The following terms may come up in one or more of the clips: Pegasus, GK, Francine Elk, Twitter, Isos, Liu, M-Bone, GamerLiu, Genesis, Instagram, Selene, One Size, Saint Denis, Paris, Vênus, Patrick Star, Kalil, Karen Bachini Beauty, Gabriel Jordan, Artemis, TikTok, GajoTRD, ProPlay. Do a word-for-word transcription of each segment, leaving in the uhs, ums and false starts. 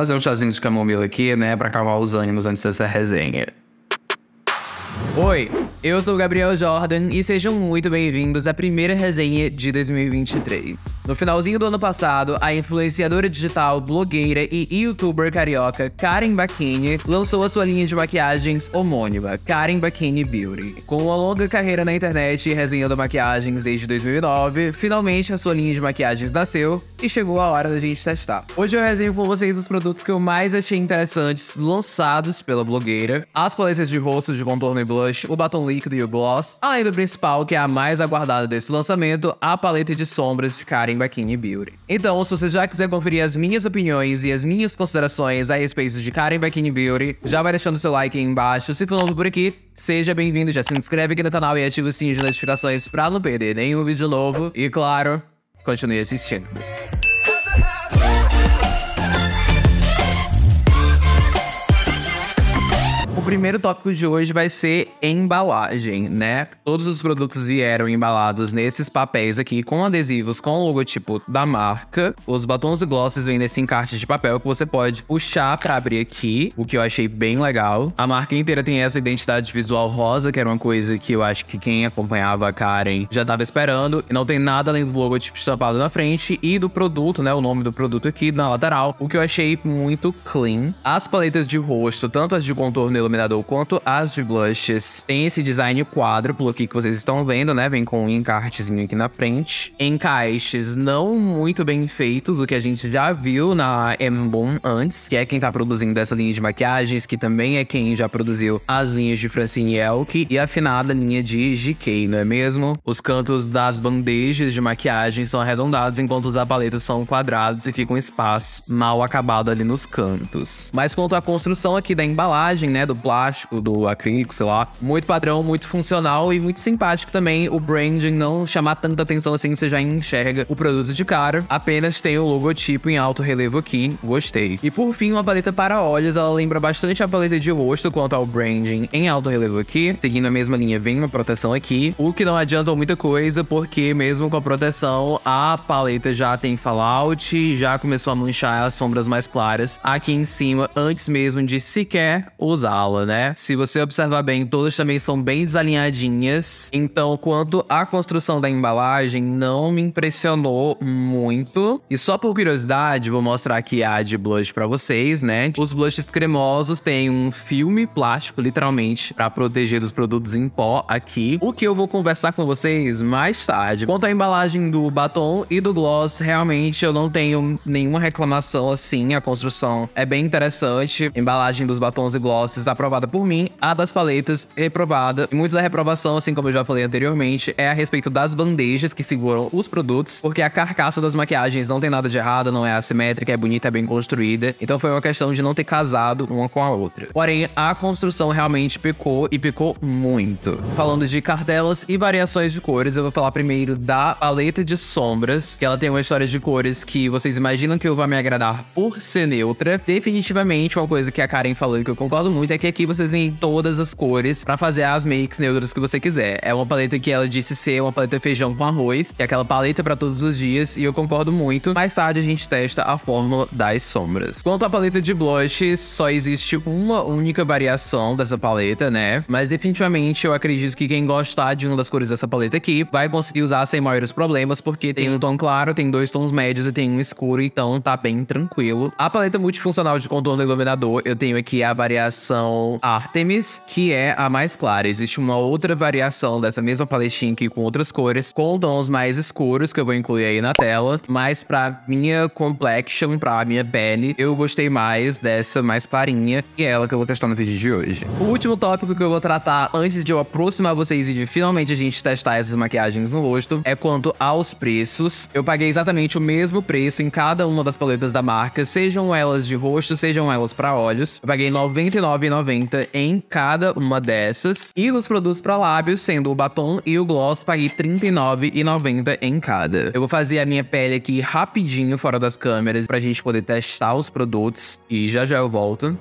fazer um chazinho de camomila aqui, né, pra acalmar os ânimos antes dessa resenha. Oi, eu sou o Gabriel Jordan e sejam muito bem-vindos à primeira resenha de dois mil e vinte e três. No finalzinho do ano passado, a influenciadora digital, blogueira e youtuber carioca Karen Bachini lançou a sua linha de maquiagens homônima, Karen Bachini Beauty. Com uma longa carreira na internet e resenhando maquiagens desde dois mil e nove, finalmente a sua linha de maquiagens nasceu e chegou a hora da gente testar. Hoje eu resenho com vocês os produtos que eu mais achei interessantes lançados pela blogueira, as paletas de rosto de contorno e blush, o batom líquido e o gloss, além do principal, que é a mais aguardada desse lançamento, a paleta de sombras de Karen Bachini Beauty. Então, se você já quiser conferir as minhas opiniões e as minhas considerações a respeito de Karen Bachini Beauty, já vai deixando seu like aí embaixo. Se for novo por aqui, seja bem-vindo, já se inscreve aqui no canal e ativa o sininho de notificações pra não perder nenhum vídeo novo. E claro, continue assistindo. O primeiro tópico de hoje vai ser embalagem, né? Todos os produtos vieram embalados nesses papéis aqui, com adesivos, com o logotipo da marca. Os batons e glosses vêm nesse encarte de papel que você pode puxar pra abrir aqui, o que eu achei bem legal. A marca inteira tem essa identidade visual rosa, que era uma coisa que eu acho que quem acompanhava a Karen já tava esperando. E não tem nada além do logotipo estampado na frente e do produto, né? O nome do produto aqui na lateral, o que eu achei muito clean. As paletas de rosto, tanto as de contorno e iluminador quanto as de blushes, tem esse design quádruplo aqui que vocês estão vendo, né? Vem com um encartezinho aqui na frente. Encaixes não muito bem feitos, o que a gente já viu na M-Bone antes, que é quem tá produzindo essa linha de maquiagens, que também é quem já produziu as linhas de Francine Elk e a finada linha de G K, não é mesmo? Os cantos das bandejas de maquiagem são arredondados, enquanto os paletas são quadrados e fica um espaço mal acabado ali nos cantos. Mas quanto à construção aqui da embalagem, né? Do plástico, do acrílico, sei lá. Muito padrão, muito funcional e muito simpático também. O branding não chamar tanta atenção assim, você já enxerga o produto de cara. Apenas tem o logotipo em alto relevo aqui. Gostei. E por fim, uma paleta para olhos. Ela lembra bastante a paleta de rosto quanto ao branding em alto relevo aqui. Seguindo a mesma linha, vem uma proteção aqui. O que não adianta muita coisa, porque mesmo com a proteção, a paleta já tem fallout, já começou a manchar as sombras mais claras aqui em cima, antes mesmo de sequer usá-la. Né? Se você observar bem, todas também são bem desalinhadinhas. Então, quanto à construção da embalagem, não me impressionou muito. E só por curiosidade, vou mostrar aqui a de blush pra vocês, né? Os blushes cremosos têm um filme plástico, literalmente, pra proteger dos produtos em pó aqui, o que eu vou conversar com vocês mais tarde. Quanto à embalagem do batom e do gloss, realmente eu não tenho nenhuma reclamação assim. A construção é bem interessante. A embalagem dos batons e glosses tá aprovada por mim, a das paletas reprovada. E muito da reprovação, assim como eu já falei anteriormente, é a respeito das bandejas que seguram os produtos, porque a carcaça das maquiagens não tem nada de errado, não é assimétrica, é bonita, é bem construída. Então foi uma questão de não ter casado uma com a outra. Porém, a construção realmente pecou e pecou muito. Falando de cartelas e variações de cores, eu vou falar primeiro da paleta de sombras, que ela tem uma história de cores que vocês imaginam que eu vou me agradar por ser neutra. Definitivamente, uma coisa que a Karen falou e que eu concordo muito é que aqui você tem todas as cores pra fazer as makes neutras que você quiser. É uma paleta que ela disse ser uma paleta feijão com arroz, que é aquela paleta pra todos os dias, e eu concordo muito. Mais tarde a gente testa a fórmula das sombras. Quanto à paleta de blushes, só existe uma única variação dessa paleta, né? Mas definitivamente eu acredito que quem gostar de uma das cores dessa paleta aqui vai conseguir usar sem maiores problemas, porque tem um tom claro, tem dois tons médios e tem um escuro, então tá bem tranquilo. A paleta multifuncional de contorno e iluminador, eu tenho aqui a variação Artemis, que é a mais clara. Existe uma outra variação dessa mesma paletinha aqui com outras cores, com tons mais escuros, que eu vou incluir aí na tela. Mas pra minha complexion, pra minha pele, eu gostei mais dessa mais clarinha, que é ela que eu vou testar no vídeo de hoje. O último tópico que eu vou tratar antes de eu aproximar vocês e de finalmente a gente testar essas maquiagens no rosto é quanto aos preços. Eu paguei exatamente o mesmo preço em cada uma das paletas da marca, sejam elas de rosto, sejam elas pra olhos. Eu paguei noventa e nove reais e noventa centavos em cada uma dessas. E os produtos para lábios, sendo o batom e o gloss, paguei trinta e nove reais e noventa centavos em cada. Eu vou fazer a minha pele aqui rapidinho fora das câmeras pra gente poder testar os produtos e já já eu volto.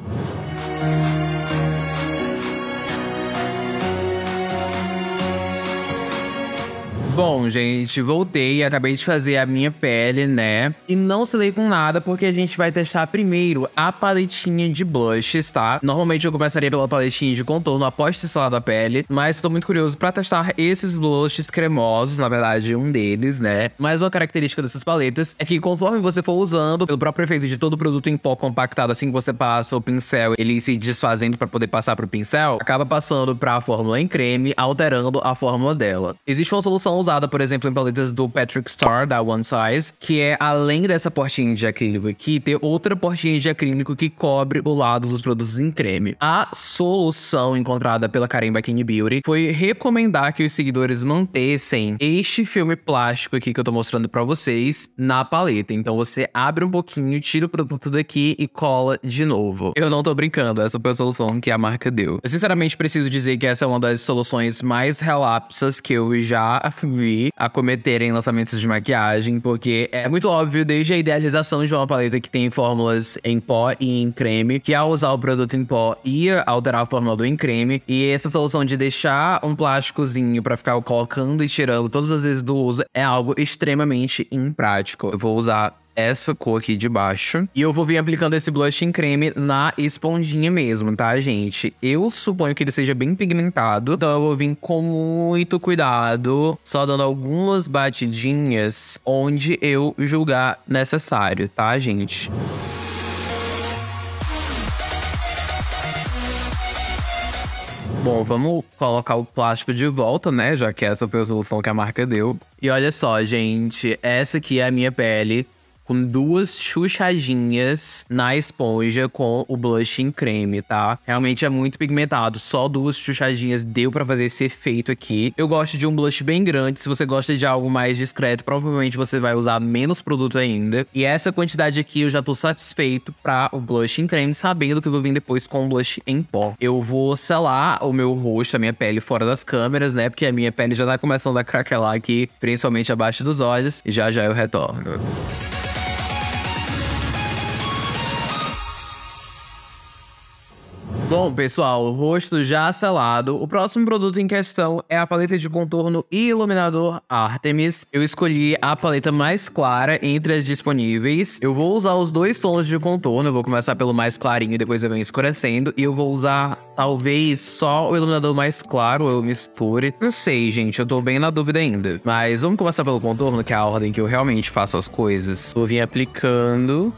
Bom, gente, voltei, acabei de fazer a minha pele, né? E não selei com nada, porque a gente vai testar primeiro a paletinha de blushes, tá? Normalmente eu começaria pela paletinha de contorno após ter selado a pele, mas tô muito curioso pra testar esses blushes cremosos, na verdade um deles, né? Mas uma característica dessas paletas é que conforme você for usando, pelo próprio efeito de todo o produto em pó compactado, assim que você passa o pincel, ele se desfazendo pra poder passar pro pincel, acaba passando pra fórmula em creme, alterando a fórmula dela. Existe uma solução usada, por exemplo, em paletas do Patrick Star, da One Size, que é, além dessa portinha de acrílico aqui, ter outra portinha de acrílico que cobre o lado dos produtos em creme. A solução encontrada pela Karen Bachini Beauty foi recomendar que os seguidores mantessem este filme plástico aqui que eu tô mostrando pra vocês na paleta. Então você abre um pouquinho, tira o produto daqui e cola de novo. Eu não tô brincando, essa foi a solução que a marca deu. Eu sinceramente preciso dizer que essa é uma das soluções mais relapsas que eu já vi acometerem lançamentos de maquiagem, porque é muito óbvio desde a idealização de uma paleta que tem fórmulas em pó e em creme, que ao usar o produto em pó ia alterar a fórmula do em creme, e essa solução de deixar um plásticozinho pra ficar colocando e tirando todas as vezes do uso é algo extremamente imprático. Eu vou usar essa cor aqui de baixo. E eu vou vir aplicando esse blush em creme na esponjinha mesmo, tá, gente? Eu suponho que ele seja bem pigmentado. Então eu vou vir com muito cuidado, só dando algumas batidinhas onde eu julgar necessário, tá, gente? Bom, vamos colocar o plástico de volta, né? Já que essa foi a solução que a marca deu. E olha só, gente. Essa aqui é a minha pele, com duas chuchadinhas na esponja com o blush em creme, tá? Realmente é muito pigmentado, só duas chuchadinhas deu pra fazer esse efeito aqui. Eu gosto de um blush bem grande, se você gosta de algo mais discreto, provavelmente você vai usar menos produto ainda. E essa quantidade aqui eu já tô satisfeito pra o blush em creme, sabendo que eu vou vir depois com o blush em pó. Eu vou selar o meu rosto, a minha pele fora das câmeras, né? Porque a minha pele já tá começando a craquelar aqui, principalmente abaixo dos olhos, e já já eu retorno. Bom, pessoal, o rosto já selado. O próximo produto em questão é a paleta de contorno e iluminador Artemis. Eu escolhi a paleta mais clara entre as disponíveis. Eu vou usar os dois tons de contorno. Eu vou começar pelo mais clarinho e depois eu venho escurecendo. E eu vou usar, talvez, só o iluminador mais claro, eu misture. Não sei, gente, eu tô bem na dúvida ainda. Mas vamos começar pelo contorno, que é a ordem que eu realmente faço as coisas. Vou vir aplicando.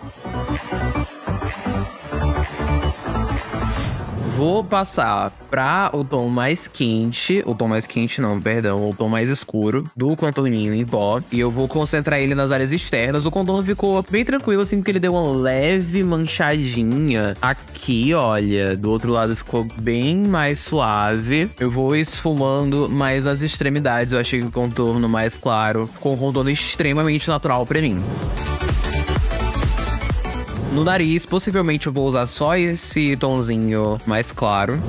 Vou passar para o tom mais quente, o tom mais quente não, perdão, o tom mais escuro do contorninho em pó. E eu vou concentrar ele nas áreas externas. O contorno ficou bem tranquilo, assim, porque ele deu uma leve manchadinha. Aqui, olha, do outro lado ficou bem mais suave. Eu vou esfumando mais nas extremidades. Eu achei que o contorno mais claro ficou um contorno extremamente natural para mim. No nariz, possivelmente eu vou usar só esse tonzinho mais claro.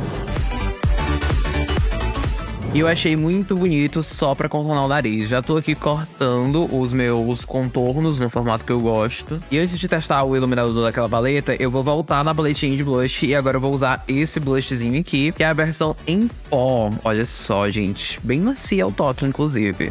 E eu achei muito bonito só pra contornar o nariz. Já tô aqui cortando os meus contornos no formato que eu gosto. E antes de testar o iluminador daquela paleta, eu vou voltar na paletinha de blush. E agora eu vou usar esse blushzinho aqui, que é a versão em pó. Olha só, gente. Bem macia ao toque, inclusive.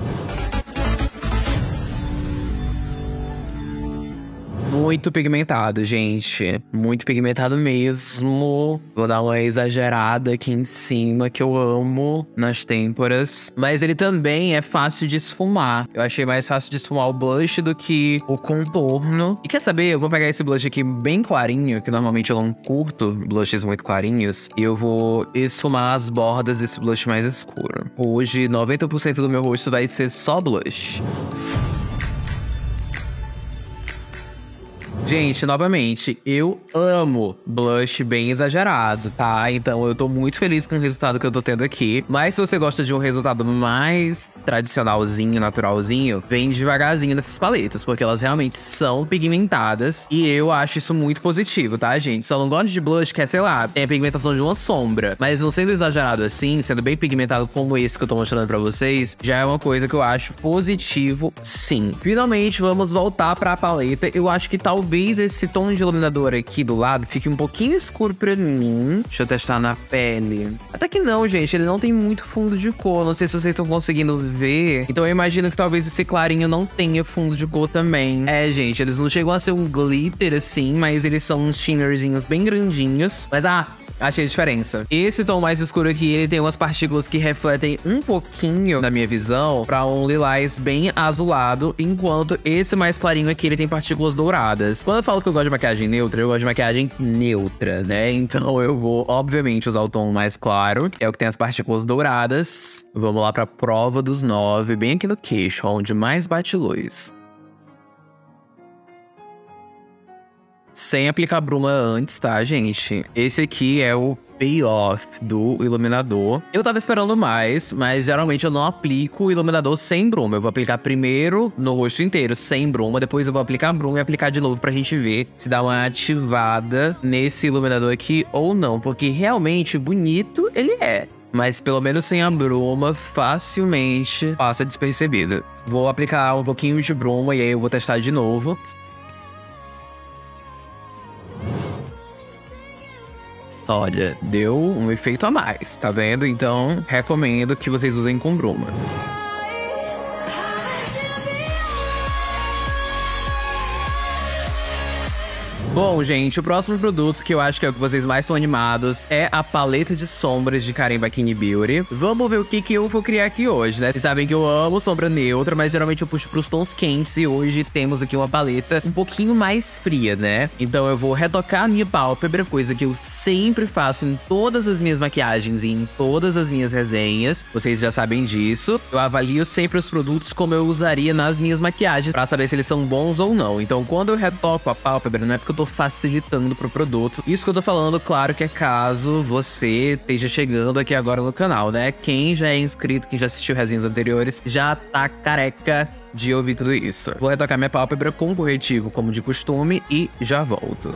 Muito pigmentado, gente. Muito pigmentado mesmo. Vou dar uma exagerada aqui em cima, que eu amo, nas têmporas. Mas ele também é fácil de esfumar. Eu achei mais fácil de esfumar o blush do que o contorno. E quer saber? Eu vou pegar esse blush aqui bem clarinho, que normalmente eu não curto blushes muito clarinhos. E eu vou esfumar as bordas desse blush mais escuro. Hoje, noventa por cento do meu rosto vai ser só blush. Gente, novamente, eu amo blush bem exagerado, tá? Então eu tô muito feliz com o resultado que eu tô tendo aqui. Mas se você gosta de um resultado mais tradicionalzinho, naturalzinho, vem devagarzinho nessas paletas, porque elas realmente são pigmentadas. E eu acho isso muito positivo, tá, gente? Só não gosto de blush que é, sei lá, tem a pigmentação de uma sombra. Mas não sendo exagerado assim, sendo bem pigmentado como esse que eu tô mostrando pra vocês, já é uma coisa que eu acho positivo, sim. Finalmente, vamos voltar pra paleta. Eu acho que talvez Talvez esse tom de iluminador aqui do lado fique um pouquinho escuro pra mim. Deixa eu testar na pele. Até que não, gente. Ele não tem muito fundo de cor. Não sei se vocês estão conseguindo ver. Então eu imagino que talvez esse clarinho não tenha fundo de cor também. É, gente. Eles não chegam a ser um glitter assim, mas eles são uns shimmerzinhos bem grandinhos. Mas, ah... achei a diferença. Esse tom mais escuro aqui, ele tem umas partículas que refletem um pouquinho, na minha visão, pra um lilás bem azulado, enquanto esse mais clarinho aqui, ele tem partículas douradas. Quando eu falo que eu gosto de maquiagem neutra, eu gosto de maquiagem neutra, né? Então eu vou, obviamente, usar o tom mais claro, que é o que tem as partículas douradas. Vamos lá pra prova dos nove, bem aqui no queixo, onde mais bate luz. Sem aplicar bruma antes, tá, gente? Esse aqui é o payoff do iluminador. Eu tava esperando mais, mas geralmente eu não aplico o iluminador sem bruma. Eu vou aplicar primeiro no rosto inteiro, sem bruma. Depois eu vou aplicar a bruma e aplicar de novo pra gente ver se dá uma ativada nesse iluminador aqui ou não. Porque realmente bonito ele é. Mas pelo menos sem a bruma, facilmente passa despercebido. Vou aplicar um pouquinho de bruma e aí eu vou testar de novo. Olha, deu um efeito a mais, tá vendo? Então, recomendo que vocês usem com bruma. Bom, gente, o próximo produto que eu acho que é o que vocês mais são animados é a paleta de sombras de Karen Bachini Beauty. Vamos ver o que, que eu vou criar aqui hoje, né? Vocês sabem que eu amo sombra neutra, mas geralmente eu puxo pros tons quentes e hoje temos aqui uma paleta um pouquinho mais fria, né? Então eu vou retocar a minha pálpebra, coisa que eu sempre faço em todas as minhas maquiagens e em todas as minhas resenhas. Vocês já sabem disso. Eu avalio sempre os produtos como eu usaria nas minhas maquiagens pra saber se eles são bons ou não. Então quando eu retoco a pálpebra, não é porque eu tô facilitando pro produto. Isso que eu tô falando, claro que é caso você esteja chegando aqui agora no canal, né? Quem já é inscrito, quem já assistiu resenhas anteriores, já tá careca de ouvir tudo isso. Vou retocar minha pálpebra com corretivo, como de costume, e já volto.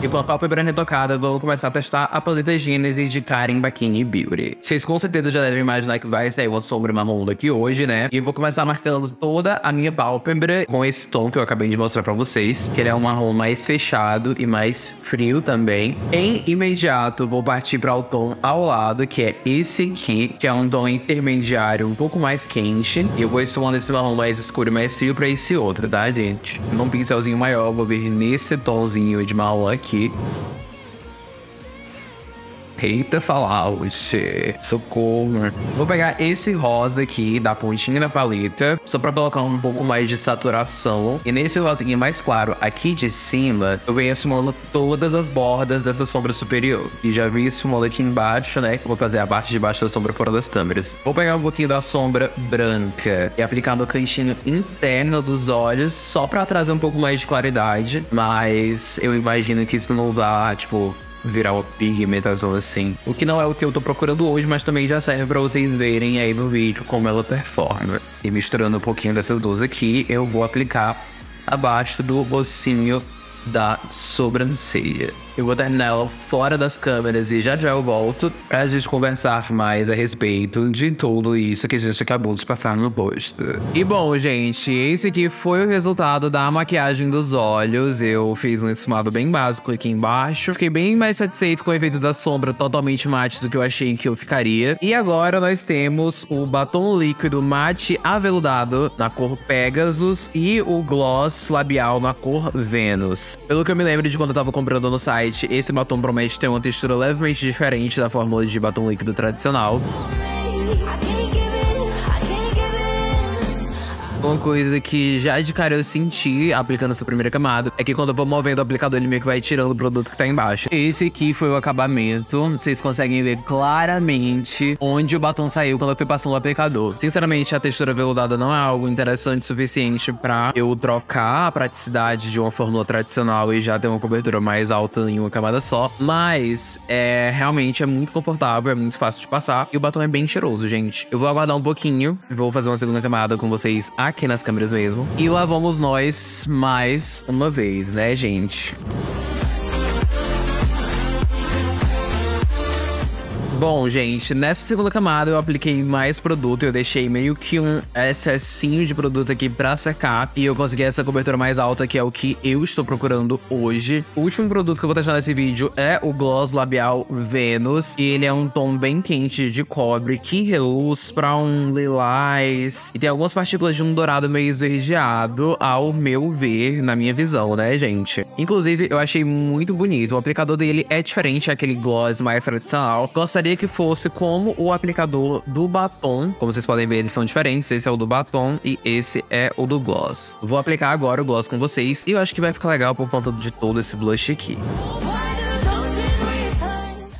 E com a pálpebra retocada, vamos começar a testar a paleta Genesis de Karen Bachini Beauty. Vocês com certeza já devem imaginar que vai sair uma sombra marrom daqui hoje, né? E eu vou começar marcando toda a minha pálpebra com esse tom que eu acabei de mostrar pra vocês, que ele é um marrom mais fechado e mais frio também. Em imediato, vou partir para o tom ao lado, que é esse aqui, que é um tom intermediário um pouco mais quente. E eu vou esfumando esse marrom mais escuro e mais frio pra esse outro, tá, gente? Num pincelzinho maior, vou vir nesse tomzinho de marrom aqui. Aqui. Eita, falar, oxe, socorro. Vou pegar esse rosa aqui da pontinha da paleta, só pra colocar um pouco mais de saturação. E nesse rosinho mais claro, aqui de cima, eu venho esfumando todas as bordas dessa sombra superior. E já vi esfumando aqui embaixo, né? Vou fazer a parte de baixo da sombra fora das câmeras. Vou pegar um pouquinho da sombra branca e aplicar no cantinho interno dos olhos, só pra trazer um pouco mais de claridade. Mas eu imagino que isso não dá, tipo... virar uma pigmentação assim. O que não é o que eu tô procurando hoje, mas também já serve pra vocês verem aí no vídeo como ela performa. E misturando um pouquinho dessas duas aqui, eu vou aplicar abaixo do ossinho da sobrancelha. Eu vou terminar ela fora das câmeras e já já eu volto pra gente conversar mais a respeito de tudo isso que a gente acabou de passar no post. E bom, gente, esse aqui foi o resultado da maquiagem dos olhos. Eu fiz um esfumado bem básico aqui embaixo. Fiquei bem mais satisfeito com o efeito da sombra totalmente mate do que eu achei que eu ficaria. E agora nós temos o batom líquido mate aveludado na cor Pegasus e o gloss labial na cor Vênus. Pelo que eu me lembro de quando eu tava comprando no site, esse batom promete ter uma textura levemente diferente da fórmula de batom líquido tradicional. Uma coisa que já de cara eu senti aplicando essa primeira camada é que quando eu vou movendo o aplicador, ele meio que vai tirando o produto que tá embaixo. Esse aqui foi o acabamento. Vocês conseguem ver claramente onde o batom saiu quando eu fui passando o aplicador. Sinceramente, a textura veludada não é algo interessante o suficiente pra eu trocar a praticidade de uma fórmula tradicional e já ter uma cobertura mais alta em uma camada só. Mas, é, realmente é muito confortável, é muito fácil de passar. E o batom é bem cheiroso, gente. Eu vou aguardar um pouquinho. Vou fazer uma segunda camada com vocês aqui. Aqui nas câmeras mesmo. E lá vamos nós mais uma vez, né, gente? Bom, gente, nessa segunda camada eu apliquei mais produto. Eu deixei meio que um excessinho de produto aqui pra secar. E eu consegui essa cobertura mais alta, que é o que eu estou procurando hoje. O último produto que eu vou testar nesse vídeo é o Gloss Labial Vênus. E ele é um tom bem quente de cobre, que reluz pra um lilás. E tem algumas partículas de um dourado meio esverdeado, ao meu ver, na minha visão, né, gente? Inclusive, eu achei muito bonito. O aplicador dele é diferente daquele gloss mais tradicional. Gostaria que fosse como o aplicador do batom. Como vocês podem ver, eles são diferentes. Esse é o do batom e esse é o do gloss. Vou aplicar agora o gloss com vocês e eu acho que vai ficar legal por conta de todo esse blush aqui.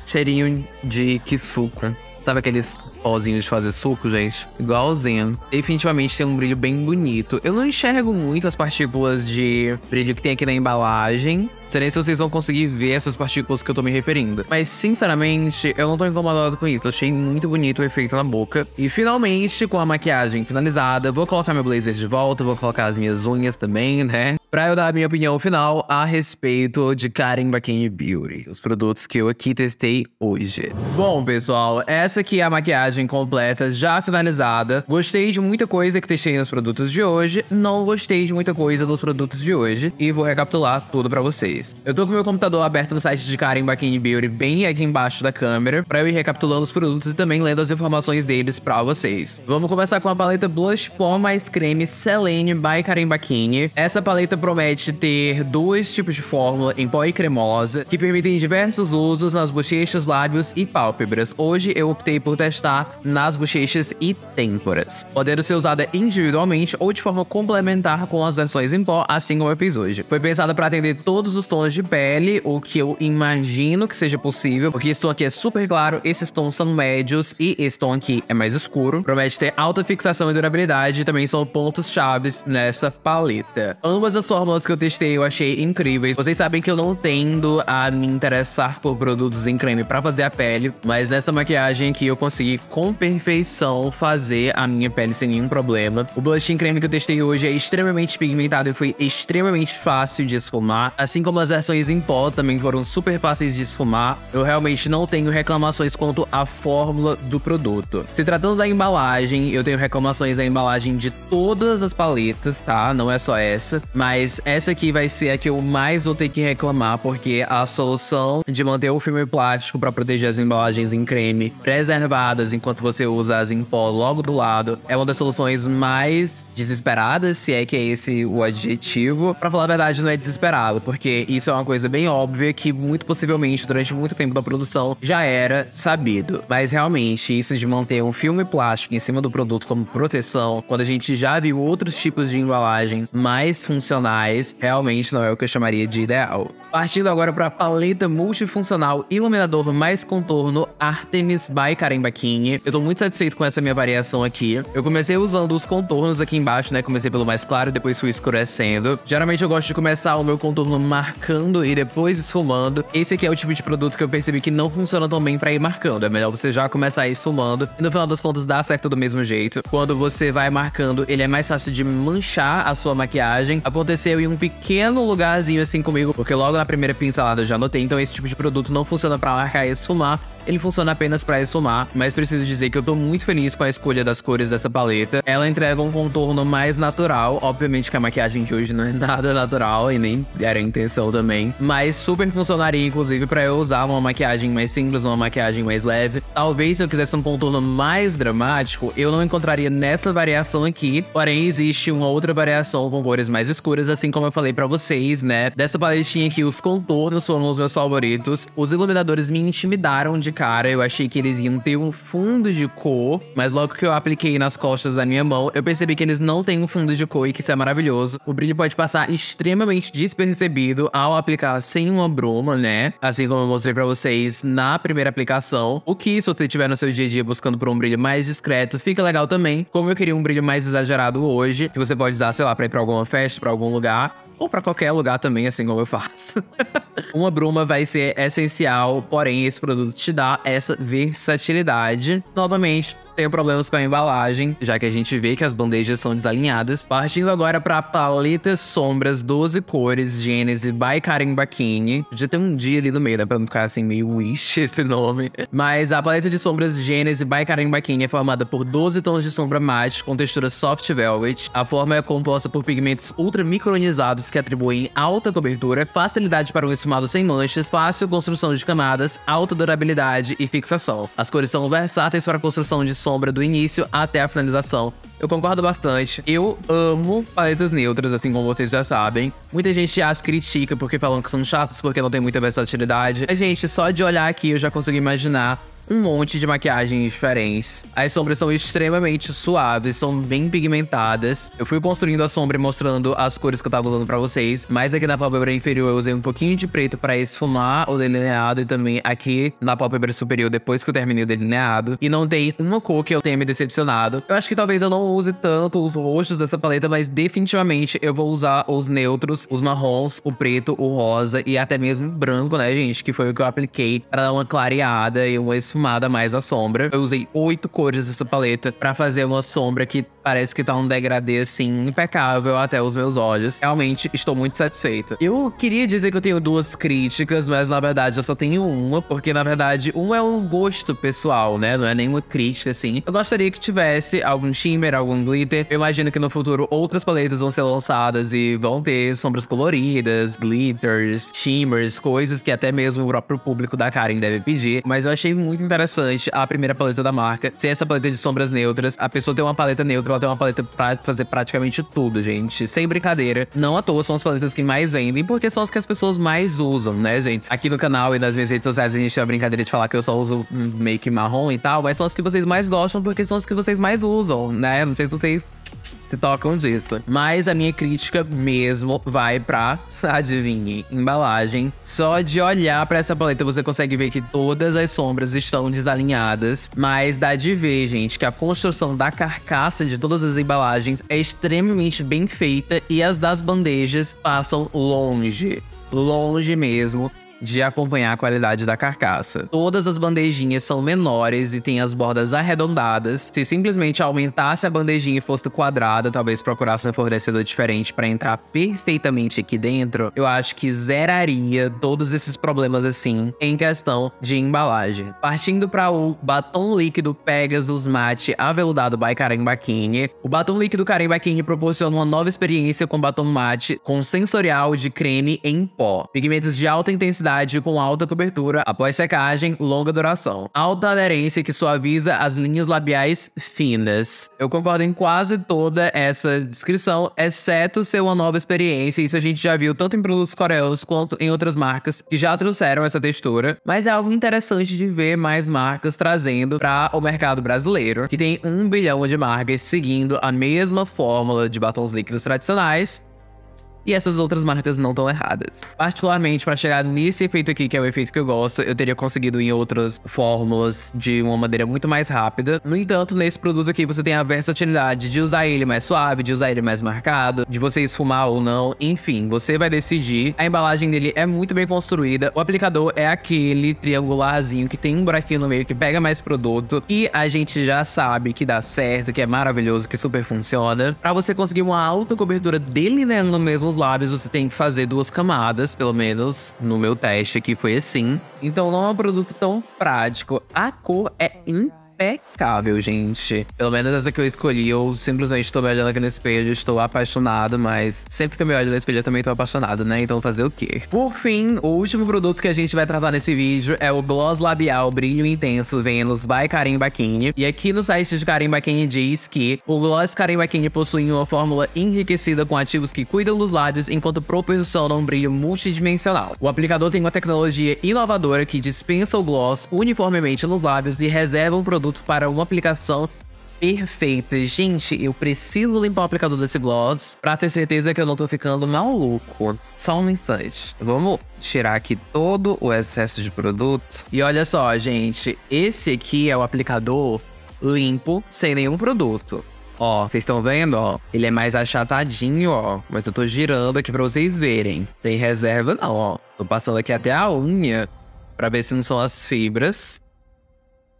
Cheirinho de kifuku. Sabe aqueles pozinhos de fazer suco, gente? Igualzinho. Definitivamente tem um brilho bem bonito. Eu não enxergo muito as partículas de brilho que tem aqui na embalagem. Não sei nem se vocês vão conseguir ver essas partículas que eu tô me referindo. Mas, sinceramente, eu não tô incomodado com isso. Eu achei muito bonito o efeito na boca. E, finalmente, com a maquiagem finalizada, vou colocar meu blazer de volta, vou colocar as minhas unhas também, né? Pra eu dar a minha opinião final a respeito de Karen Bachini Beauty. Os produtos que eu aqui testei hoje. Bom, pessoal, essa aqui é a maquiagem completa, já finalizada. Gostei de muita coisa que testei nos produtos de hoje. Não gostei de muita coisa nos produtos de hoje. E vou recapitular tudo pra vocês. Eu tô com meu computador aberto no site de Karen Bachini Beauty, bem aqui embaixo da câmera, pra eu ir recapitulando os produtos e também lendo as informações deles pra vocês. Vamos começar com a paleta Blush Pó mais Creme Selene by Karen Bachini. Essa paleta promete ter dois tipos de fórmula em pó e cremosa, que permitem diversos usos nas bochechas, lábios e pálpebras. Hoje eu optei por testar nas bochechas e têmporas, podendo ser usada individualmente ou de forma complementar com as versões em pó, assim como eu fiz hoje. Foi pensada pra atender todos os tons de pele, o que eu imagino que seja possível, porque esse tom aqui é super claro, esses tons são médios e esse tom aqui é mais escuro. Promete ter alta fixação e durabilidade, também são pontos chaves nessa paleta. Ambas as fórmulas que eu testei eu achei incríveis. Vocês sabem que eu não tendo a me interessar por produtos em creme pra fazer a pele, mas nessa maquiagem aqui eu consegui com perfeição fazer a minha pele sem nenhum problema. O blush em creme que eu testei hoje é extremamente pigmentado e foi extremamente fácil de esfumar, assim como as versões em pó também foram super fáceis de esfumar. Eu realmente não tenho reclamações quanto à fórmula do produto. Se tratando da embalagem, eu tenho reclamações da embalagem de todas as paletas, tá? Não é só essa. Mas essa aqui vai ser a que eu mais vou ter que reclamar, porque a solução de manter o filme plástico para proteger as embalagens em creme preservadas enquanto você usa as em pó logo do lado é uma das soluções mais desesperadas, se é que é esse o adjetivo. Pra falar a verdade, não é desesperado, porque isso é uma coisa bem óbvia que muito possivelmente durante muito tempo da produção já era sabido. Mas realmente isso de manter um filme plástico em cima do produto como proteção, quando a gente já viu outros tipos de embalagem mais funcionais, realmente não é o que eu chamaria de ideal. Partindo agora para a paleta multifuncional iluminador mais contorno Artemis by Karen Bachini. Eu tô muito satisfeito com essa minha variação aqui. Eu comecei usando os contornos aqui embaixo, né? Comecei pelo mais claro, depois fui escurecendo. Geralmente eu gosto de começar o meu contorno marcando e depois esfumando. Esse aqui é o tipo de produto que eu percebi que não funciona tão bem pra ir marcando. É melhor você já começar esfumando. E no final das contas dá certo do mesmo jeito. Quando você vai marcando, ele é mais fácil de manchar a sua maquiagem. Aconteceu em um pequeno lugarzinho assim comigo, porque logo na primeira pincelada eu já notei. Então esse tipo de produto não funciona pra marcar e esfumar. Ele funciona apenas pra esfumar, mas preciso dizer que eu tô muito feliz com a escolha das cores dessa paleta. Ela entrega um contorno mais natural. Obviamente que a maquiagem de hoje não é nada natural e nem era a intenção também, mas super funcionaria inclusive pra eu usar uma maquiagem mais simples, uma maquiagem mais leve. Talvez se eu quisesse um contorno mais dramático, eu não encontraria nessa variação aqui, porém existe uma outra variação com cores mais escuras, assim como eu falei pra vocês, né? Dessa paletinha aqui, os contornos foram os meus favoritos. Os iluminadores me intimidaram de cara, eu achei que eles iam ter um fundo de cor, mas logo que eu apliquei nas costas da minha mão, eu percebi que eles não têm um fundo de cor e que isso é maravilhoso. O brilho pode passar extremamente despercebido ao aplicar sem uma bruma, né? Assim como eu mostrei pra vocês na primeira aplicação. O que, se você estiver no seu dia a dia buscando por um brilho mais discreto, fica legal também. Como eu queria um brilho mais exagerado hoje, que você pode usar, sei lá, pra ir pra alguma festa, pra algum lugar, ou pra qualquer lugar também, assim como eu faço. Uma bruma vai ser essencial, porém esse produto te dá essa versatilidade. Novamente, tenho problemas com a embalagem, já que a gente vê que as bandejas são desalinhadas. Partindo agora para a paleta sombras doze cores Genesis by Karen Bachini. Podia ter um dia ali no meio, dá pra não ficar assim meio wish esse nome. Mas a paleta de sombras Genesis by Karen Bachini é formada por doze tons de sombra matte com textura soft velvet. A forma é composta por pigmentos ultra micronizados que atribuem alta cobertura, facilidade para um esfumado sem manchas, fácil construção de camadas, alta durabilidade e fixação. As cores são versáteis para a construção de sombra do início até a finalização. Eu concordo bastante. Eu amo paletas neutras, assim como vocês já sabem. Muita gente as critica porque falam que são chatas, porque não tem muita versatilidade. Mas, gente, só de olhar aqui eu já consigo imaginar um monte de maquiagens diferentes. As sombras são extremamente suaves, são bem pigmentadas. Eu fui construindo a sombra e mostrando as cores que eu tava usando pra vocês. Mas aqui na pálpebra inferior eu usei um pouquinho de preto pra esfumar o delineado. E também aqui na pálpebra superior, depois que eu terminei o delineado. E não tem uma cor que eu tenha me decepcionado. Eu acho que talvez eu não use tanto os roxos dessa paleta, mas definitivamente eu vou usar os neutros, os marrons, o preto, o rosa e até mesmo o branco, né, gente? Que foi o que eu apliquei pra dar uma clareada e uma esfumada mais a sombra. Eu usei oito cores dessa paleta pra fazer uma sombra que parece que tá um degradê, assim, impecável até os meus olhos. Realmente, estou muito satisfeito. Eu queria dizer que eu tenho duas críticas, mas na verdade eu só tenho uma, porque na verdade um é um gosto pessoal, né? Não é nenhuma crítica, assim. Eu gostaria que tivesse algum shimmer, algum glitter. Eu imagino que no futuro outras paletas vão ser lançadas e vão ter sombras coloridas, glitters, shimmers, coisas que até mesmo o próprio público da Karen deve pedir. Mas eu achei muito interessante a primeira paleta da marca ser essa paleta de sombras neutras. A pessoa tem uma paleta neutra, ela tem uma paleta pra fazer praticamente tudo, gente. Sem brincadeira. Não à toa são as paletas que mais vendem, porque são as que as pessoas mais usam, né, gente? Aqui no canal e nas minhas redes sociais a gente tem a brincadeira de falar que eu só uso meio que marrom e tal, mas são as que vocês mais gostam porque são as que vocês mais usam, né? Não sei se vocês se tocam disso. Mas a minha crítica mesmo vai pra, adivinhe, embalagem. Só de olhar pra essa paleta você consegue ver que todas as sombras estão desalinhadas. Mas dá de ver, gente, que a construção da carcaça de todas as embalagens é extremamente bem feita e as das bandejas passam longe, longe mesmo de acompanhar a qualidade da carcaça. Todas as bandejinhas são menores e têm as bordas arredondadas. Se simplesmente aumentasse a bandejinha e fosse quadrada, talvez procurasse um fornecedor diferente para entrar perfeitamente aqui dentro, eu acho que zeraria todos esses problemas, assim, em questão de embalagem. Partindo para o batom líquido Pegasus Matte Aveludado by Karen Bachini. O batom líquido Karen Bachini proporciona uma nova experiência com batom matte com sensorial de creme em pó. Pigmentos de alta intensidade com alta cobertura após secagem, longa duração. Alta aderência que suaviza as linhas labiais finas. Eu concordo em quase toda essa descrição, exceto ser uma nova experiência. Isso a gente já viu tanto em produtos coreanos quanto em outras marcas que já trouxeram essa textura. Mas é algo interessante de ver mais marcas trazendo para o mercado brasileiro, que tem um bilhão de marcas seguindo a mesma fórmula de batons líquidos tradicionais. E essas outras marcas não estão erradas. Particularmente, para chegar nesse efeito aqui, que é o efeito que eu gosto, eu teria conseguido em outras fórmulas de uma maneira muito mais rápida. No entanto, nesse produto aqui, você tem a versatilidade de usar ele mais suave, de usar ele mais marcado, de você esfumar ou não. Enfim, você vai decidir. A embalagem dele é muito bem construída. O aplicador é aquele triangularzinho que tem um buraquinho no meio que pega mais produto. E a gente já sabe que dá certo, que é maravilhoso, que super funciona. Para você conseguir uma alta cobertura dele, né, no mesmo os lábios, você tem que fazer duas camadas, pelo menos no meu teste aqui foi assim. Então não é um produto tão prático. A cor é impecável, gente. Pelo menos essa que eu escolhi, eu simplesmente tô me olhando aqui no espelho, estou apaixonado, mas sempre que eu me olho no espelho eu também tô apaixonado, né? Então fazer o quê? Por fim, o último produto que a gente vai tratar nesse vídeo é o Gloss Labial Brilho Intenso Vênus by Karen Bachini. E aqui no site de Karen Bachini diz que o Gloss Karen Bachini possui uma fórmula enriquecida com ativos que cuidam dos lábios enquanto proporcionam um brilho multidimensional. O aplicador tem uma tecnologia inovadora que dispensa o gloss uniformemente nos lábios e reserva um produto para uma aplicação perfeita. Gente, eu preciso limpar o aplicador desse gloss pra ter certeza que eu não tô ficando maluco. Só um instante. Vamos tirar aqui todo o excesso de produto. E olha só, gente. Esse aqui é o aplicador limpo, sem nenhum produto. Ó, vocês estão vendo, ó? Ele é mais achatadinho, ó. Mas eu tô girando aqui pra vocês verem. Tem reserva não, ó. Tô passando aqui até a unha pra ver se não são as fibras.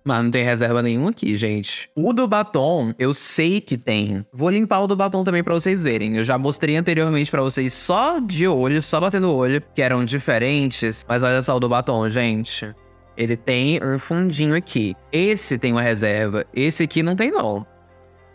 Mas não tem reserva nenhuma aqui, gente. O do batom, eu sei que tem. Vou limpar o do batom também pra vocês verem. Eu já mostrei anteriormente pra vocês só de olho, só batendo o olho, que eram diferentes. Mas olha só o do batom, gente. Ele tem um fundinho aqui. Esse tem uma reserva. Esse aqui não tem, não.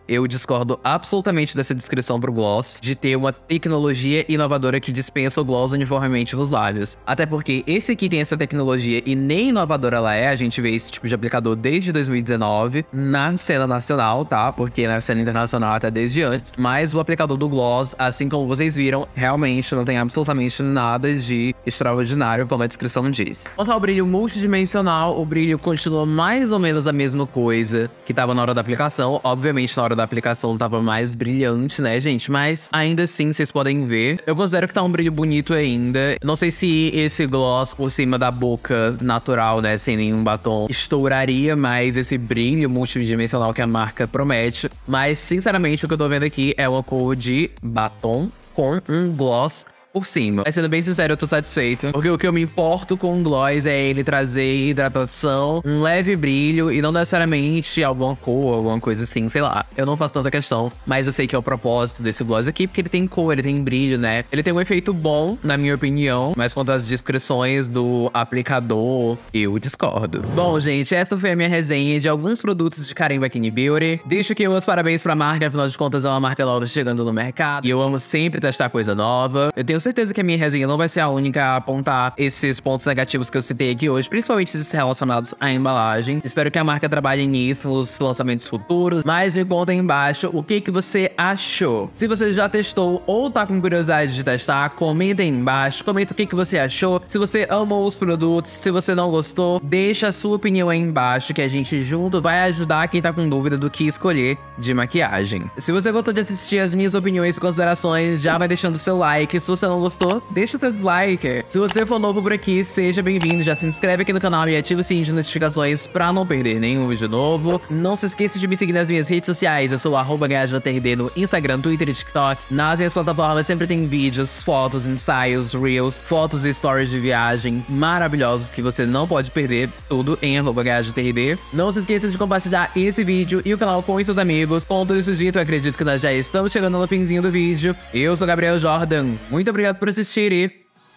Eu discordo absolutamente dessa descrição pro gloss, de ter uma tecnologia inovadora que dispensa o gloss uniformemente nos lábios. Até porque esse aqui tem essa tecnologia e nem inovadora ela é. A gente vê esse tipo de aplicador desde dois mil e dezenove na cena nacional, tá? Porque na cena internacional até desde antes. Mas o aplicador do gloss, assim como vocês viram, realmente não tem absolutamente nada de extraordinário, como a descrição diz. Quanto ao brilho multidimensional, o brilho continua mais ou menos a mesma coisa que tava na hora da aplicação. Obviamente, na hora da aplicação tava mais brilhante, né, gente? Mas ainda assim, vocês podem ver. Eu considero que tá um brilho bonito ainda. Não sei se esse gloss por cima da boca natural, né, sem nenhum batom, estouraria mais esse brilho multidimensional que a marca promete. Mas, sinceramente, o que eu tô vendo aqui é uma cor de batom com um gloss por cima. Mas sendo bem sincero, eu tô satisfeito. Porque o que eu me importo com o gloss é ele trazer hidratação, um leve brilho e não necessariamente alguma cor, alguma coisa assim, sei lá. Eu não faço tanta questão, mas eu sei que é o propósito desse gloss aqui, porque ele tem cor, ele tem brilho, né? Ele tem um efeito bom, na minha opinião, mas quanto às descrições do aplicador, eu discordo. Bom, gente, essa foi a minha resenha de alguns produtos de Karen Bachini Beauty. Deixo aqui meus parabéns pra marca, afinal de contas é uma marca nova chegando no mercado e eu amo sempre testar coisa nova. Eu tenho certeza que a minha resenha não vai ser a única a apontar esses pontos negativos que eu citei aqui hoje, principalmente esses relacionados à embalagem. Espero que a marca trabalhe nisso nos lançamentos futuros, mas me conta aí embaixo o que que você achou. Se você já testou ou tá com curiosidade de testar, comenta aí embaixo, comenta o que que você achou, se você amou os produtos, se você não gostou, deixa a sua opinião aí embaixo, que a gente junto vai ajudar quem tá com dúvida do que escolher de maquiagem. Se você gostou de assistir as minhas opiniões e considerações, já vai deixando seu like. Se você não gostou, deixa o seu dislike. Se você for novo por aqui, seja bem-vindo. Já se inscreve aqui no canal e ativa o sininho de notificações pra não perder nenhum vídeo novo. Não se esqueça de me seguir nas minhas redes sociais. Eu sou arroba GajoTRD no Instagram, Twitter e TikTok. Nas minhas plataformas sempre tem vídeos, fotos, ensaios, reels, fotos e stories de viagem maravilhosos que você não pode perder. Tudo em arroba GajoTRD. Não se esqueça de compartilhar esse vídeo e o canal com seus amigos. Com tudo isso dito, eu acredito que nós já estamos chegando no finzinho do vídeo. Eu sou Gabriel Jordan. Muito obrigado. Obrigado por assistir e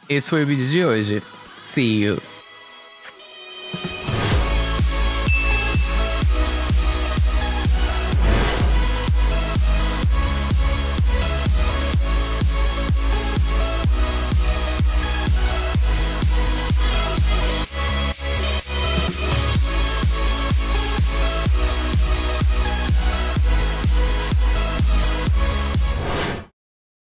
esse foi o vídeo de hoje. See you!